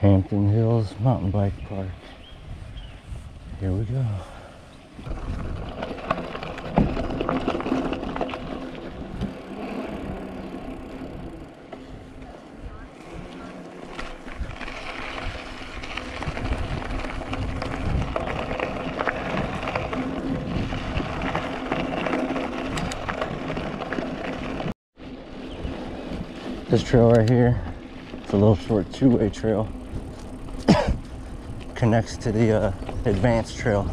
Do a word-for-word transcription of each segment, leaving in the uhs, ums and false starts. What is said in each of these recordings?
Hampton Hills Mountain Bike Park. Here we go. This trail right here, it's a little short two-way trail. Connects to the uh, advanced trail.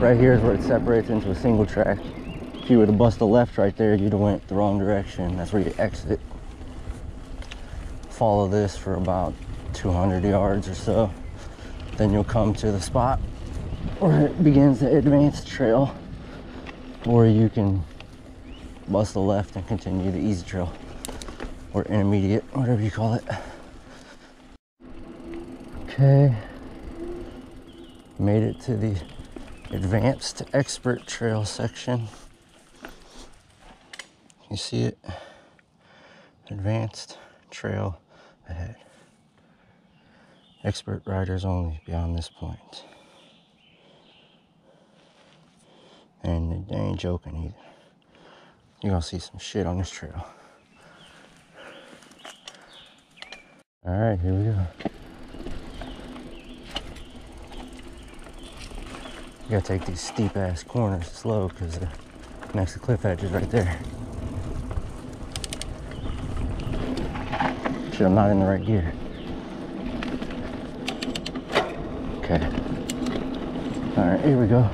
Right here is where it separates into a single track. If you were to bust the left right there, you'd have went the wrong direction. That's where you exit. Follow this for about two hundred yards or so. Then you'll come to the spot where it begins the advanced trail. Or you can bust the left and continue the easy trail. Or intermediate, whatever you call it. Okay, made it to the advanced expert trail section. You see it? Advanced trail ahead. Expert riders only beyond this point. And they ain't joking either. You're gonna see some shit on this trail. All right, here we go. You gotta take these steep ass corners slow because the next to cliff edge is right there. Shit, I'm not in the right gear. Okay. All right, here we go.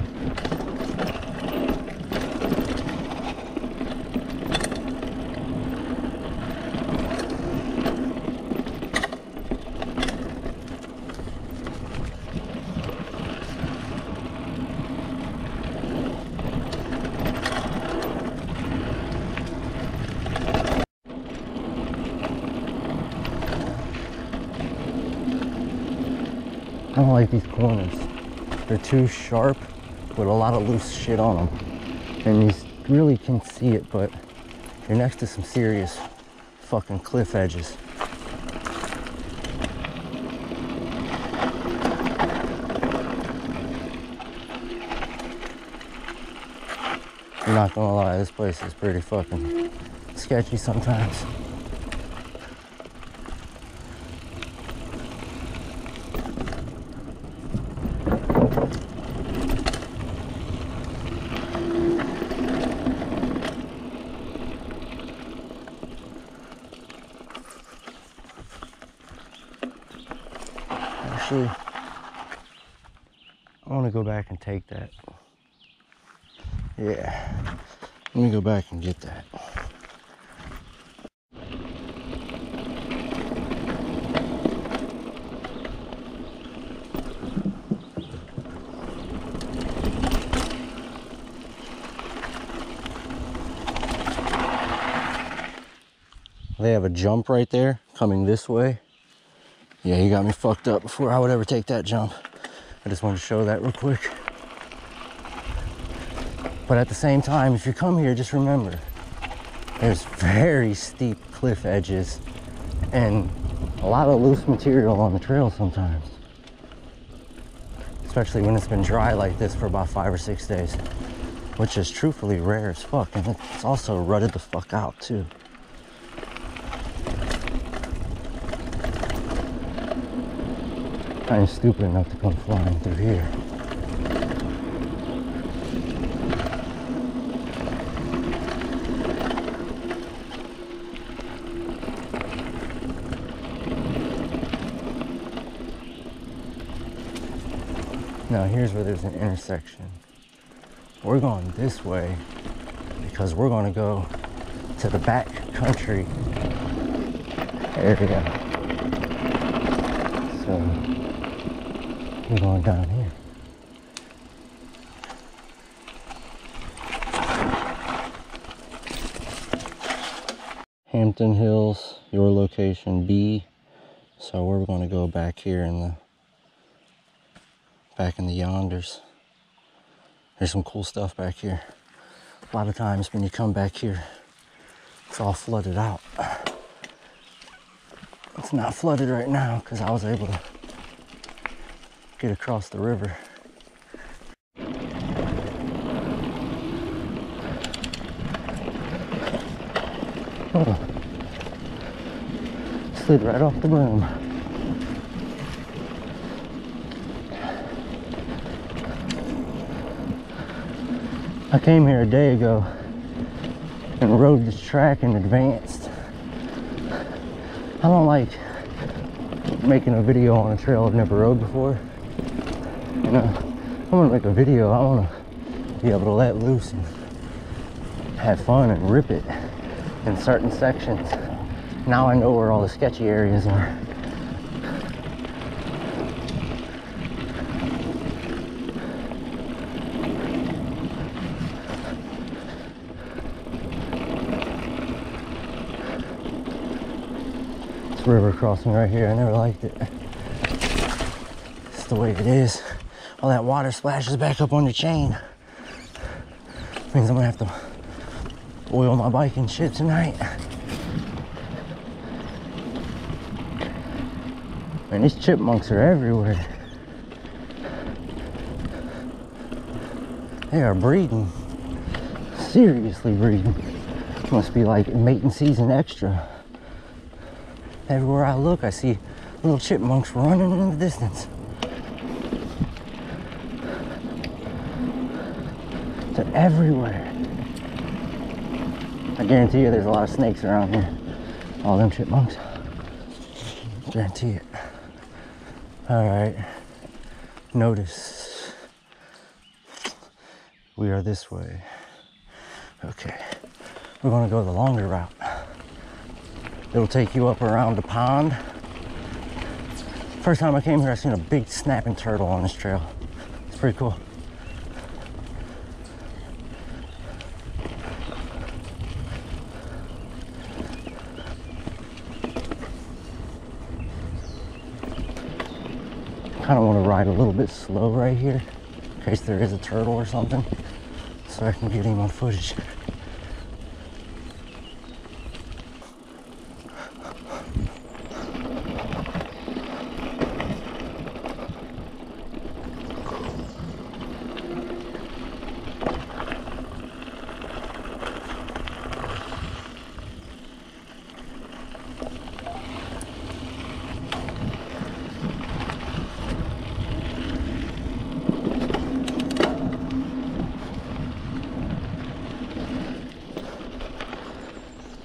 I don't like these corners. They're too sharp with a lot of loose shit on them. And you really can see it, but you're next to some serious fucking cliff edges. I'm not gonna lie, this place is pretty fucking sketchy sometimes. Actually, I want to go back and take that. Yeah, let me go back and get that. They have a jump right there coming this way. Yeah, you got me fucked up before I would ever take that jump. I just wanted to show that real quick. But at the same time, if you come here, just remember, there's very steep cliff edges and a lot of loose material on the trail sometimes. Especially when it's been dry like this for about five or six days, which is truthfully rare as fuck. And it's also rutted the fuck out too. I'm stupid enough to come flying through here. Now here's where there's an intersection. We're going this way because we're going to go to the back country area. So we're going down here. Hampton Hills, your location B. So we're going to go back here in the back in the yonders. There's some cool stuff back here. A lot of times when you come back here, it's all flooded out. It's not flooded right now because I was able to get across the river. Oh. Slid right off the broom. I came here a day ago and rode this track and advanced. I don't like making a video on a trail I've never rode before. You know, I want to make a video. I want to be able to let loose and have fun and rip it in certain sections. Now I know where all the sketchy areas are. This river crossing right here, I never liked it. It's the way it is. All that water splashes back up on your chain. Means I'm gonna have to oil my bike and shit tonight. Man, these chipmunks are everywhere. They are breeding. Seriously breeding. Must be like mating season extra. Everywhere I look, I see little chipmunks running in the distance. They're everywhere. I guarantee you there's a lot of snakes around here. All them chipmunks. Guarantee it. Alright. Notice. We are this way. Okay. We're gonna go the longer route. It'll take you up around the pond. First time I came here, I seen a big snapping turtle on this trail. It's pretty cool. I kind of want to ride a little bit slow right here in case there is a turtle or something so I can get him on footage.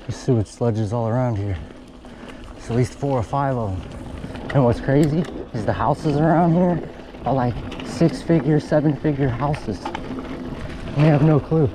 Sewage sludges all around here. There's at least four or five of them. And what's crazy is the houses around here are like six figure, seven figure houses. And they have no clue.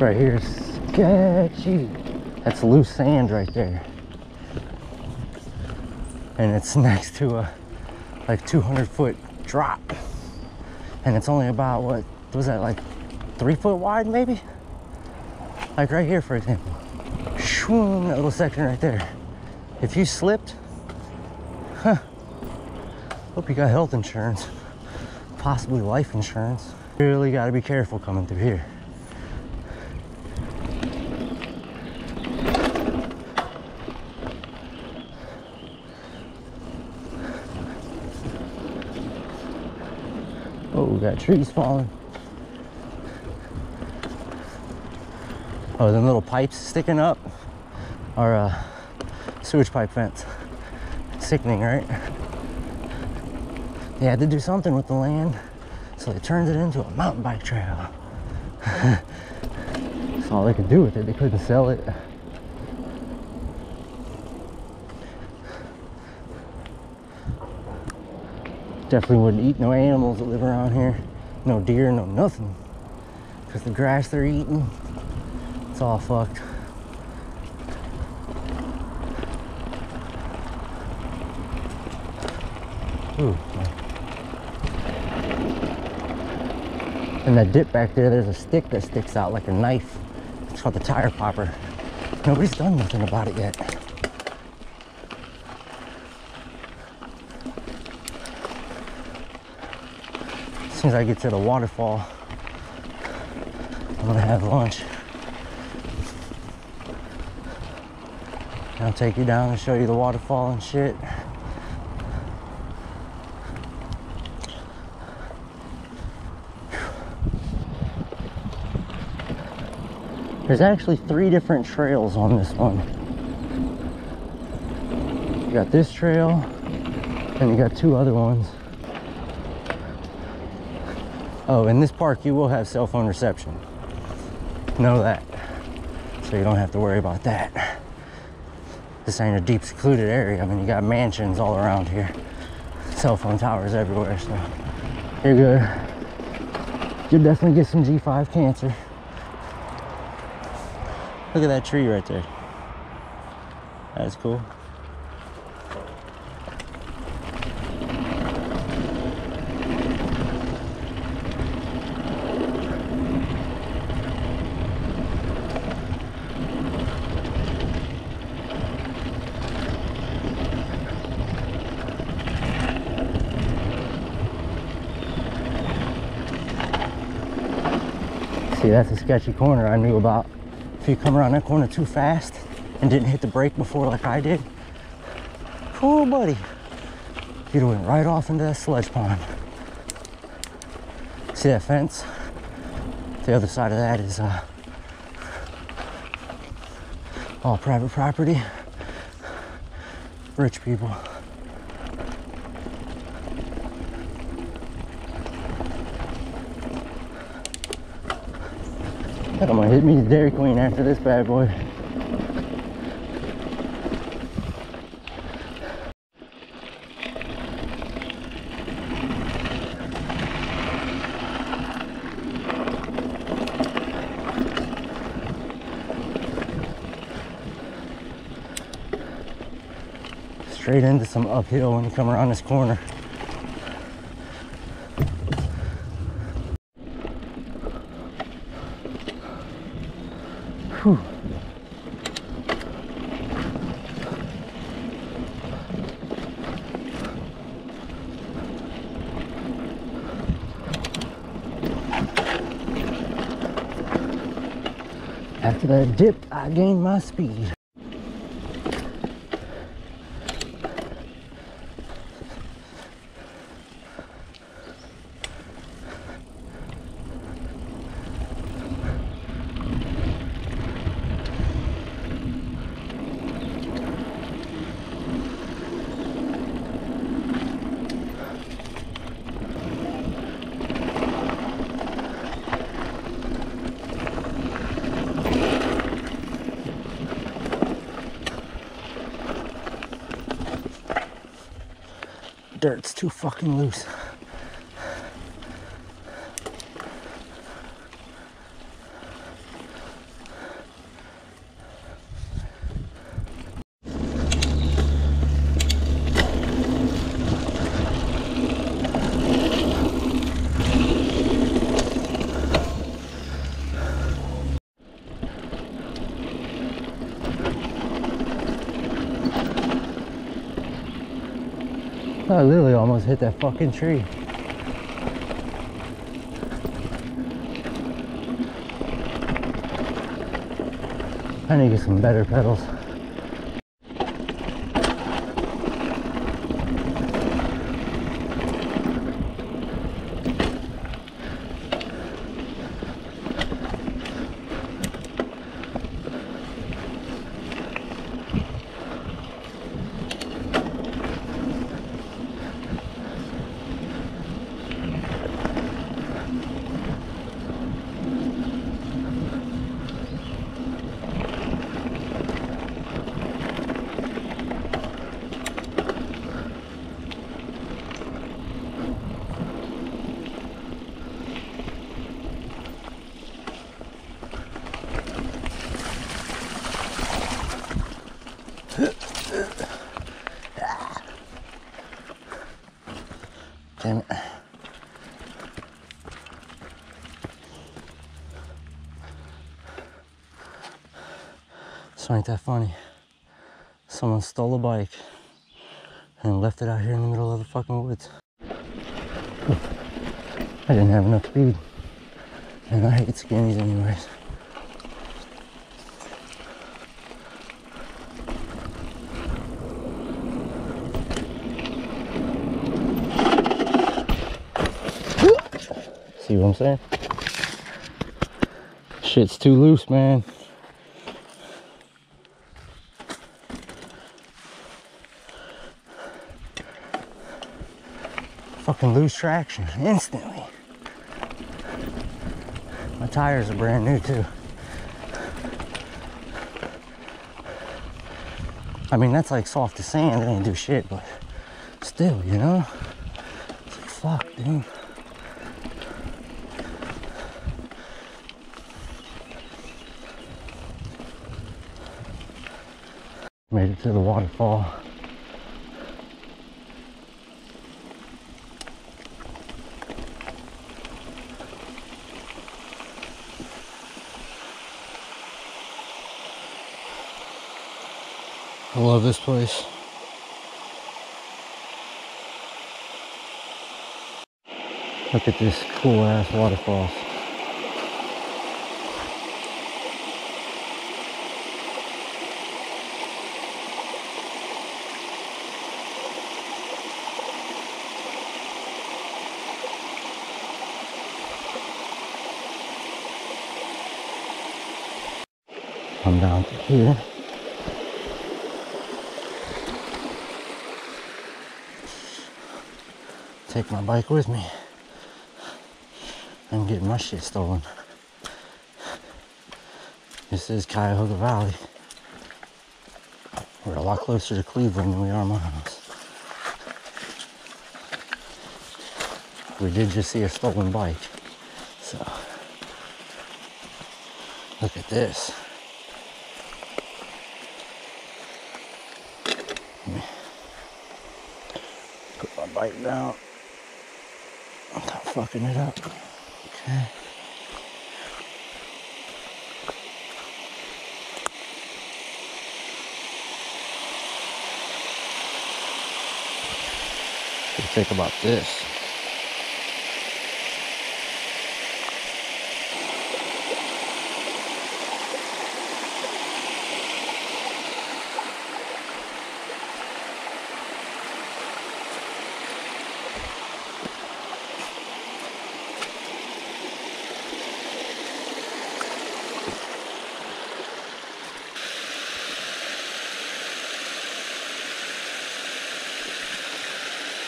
Right here is sketchy. That's loose sand right there. And it's next to a like two hundred foot drop. And it's only about, what was that, like three foot wide maybe? Like right here, for example. Shwoom, that little section right there. If you slipped, huh, hope you got health insurance, possibly life insurance. Really gotta be careful coming through here. Oh, we got trees falling. Oh, them little pipes sticking up are uh, sewage pipe fence. Sickening, right? They had to do something with the land, so they turned it into a mountain bike trail. That's all they could do with it. They couldn't sell it. Definitely wouldn't eat no animals that live around here. No deer, no nothing. Because the grass they're eating, it's all fucked. Ooh. And that dip back there, there's a stick that sticks out like a knife. It's called the tire popper. Nobody's done nothing about it yet. As soon as I get to the waterfall, I'm gonna have lunch. And I'll take you down and show you the waterfall and shit. There's actually three different trails on this one. You got this trail, and you got two other ones. Oh, in this park, you will have cell phone reception. Know that. So you don't have to worry about that. This ain't a deep secluded area. I mean, you got mansions all around here. Cell phone towers everywhere, so you're good. You'll definitely get some G five cancer. Look at that tree right there. That's cool. See, that's a sketchy corner I knew about. If you come around that corner too fast and didn't hit the brake before like I did, cool buddy, you'd have went right off into that sludge pond. See that fence? The other side of that is uh, all private property, rich people. I'm gonna hit me to Dairy Queen after this bad boy. Straight into some uphill when you come around this corner. Whew. After that dip, I gained my speed. Dirt's too fucking loose. I literally almost hit that fucking tree. I need to get some better pedals. Damn it. This ain't that funny. Someone stole a bike and left it out here in the middle of the fucking woods. I didn't have enough speed. And I hate skinnies anyways. See what I'm saying? Shit's too loose, man. Fucking lose traction instantly. My tires are brand new too. I mean, that's like soft as sand. It ain't do shit, but still, you know? It's like, fuck, dude. Made it to the waterfall. I love this place. Look at this cool ass waterfall. Come down to here. Take my bike with me. I'm getting my shit stolen. This is Cuyahoga Valley. We're a lot closer to Cleveland than we are Miles. We did just see a stolen bike. So, look at this. Put my bike down. I'm not fucking it up. Okay. What do you think about this?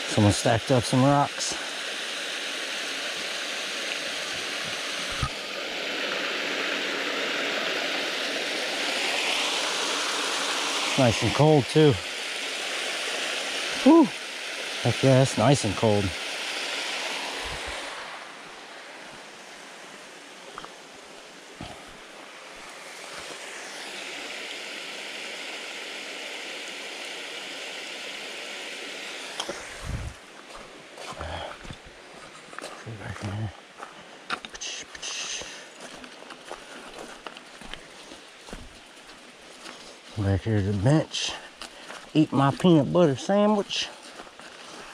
Someone stacked up some rocks. It's nice and cold too. Whew. Heck yeah, it's nice and cold. Back in here. Back here to the bench, eat my peanut butter sandwich,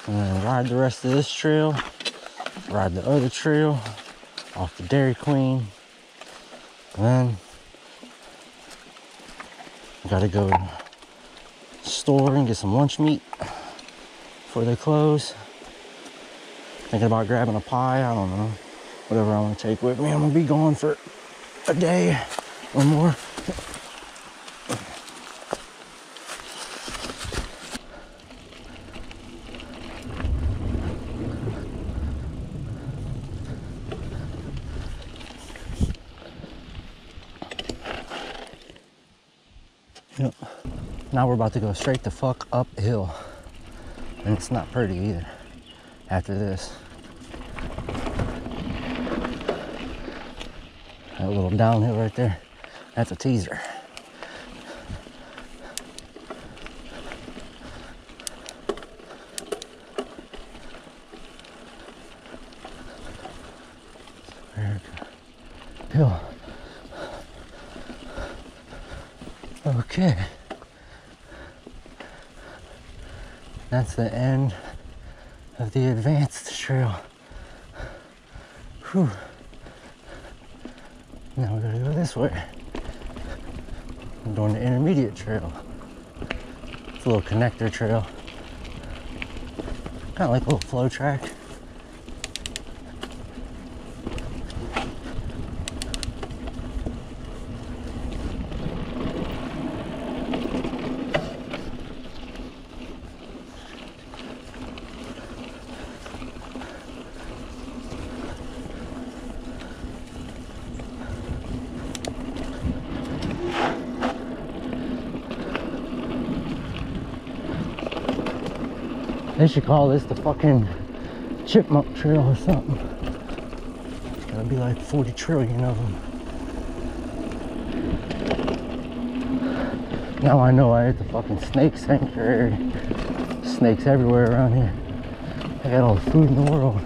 and then ride the rest of this trail, ride the other trail off the Dairy Queen, and then gotta go to the store and get some lunch meat before they close. Thinking about grabbing a pie, I don't know. Whatever I want to take with me. I'm gonna be gone for a day or more. Yep. Now we're about to go straight the fuck uphill. And it's not pretty either. After this, that little downhill right there, that's a teaser. hill. Okay. That's the end of the advanced trail. Whew. Now we're gonna go this way. I'm doing the intermediate trail. It's a little connector trail. Kind of like a little flow track. They should call this the fucking chipmunk trail or something. There's gotta be like forty trillion of them. Now I know I hit the fucking snake sanctuary. Snakes everywhere around here. I got all the food in the world.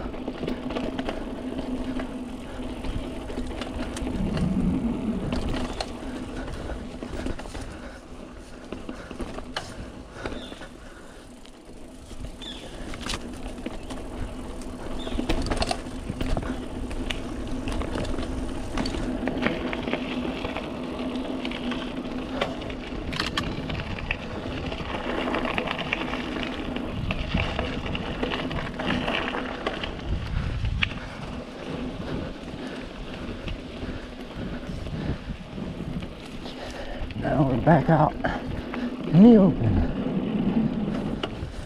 Back out in the open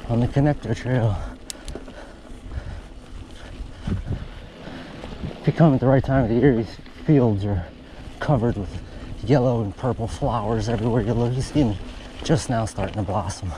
on the connector trail. If you come at the right time of the year, these fields are covered with yellow and purple flowers everywhere you look. You see them just now starting to blossom.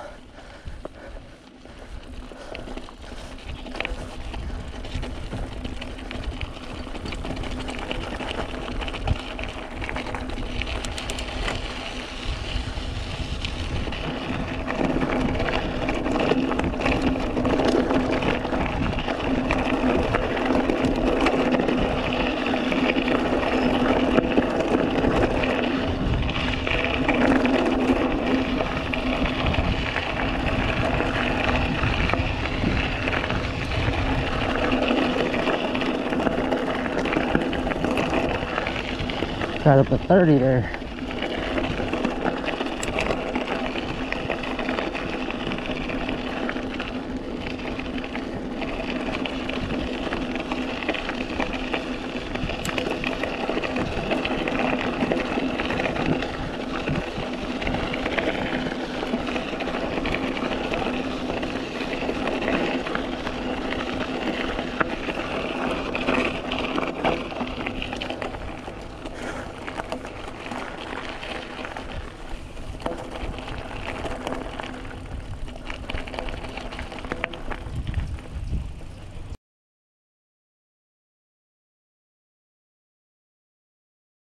Got up to thirty there.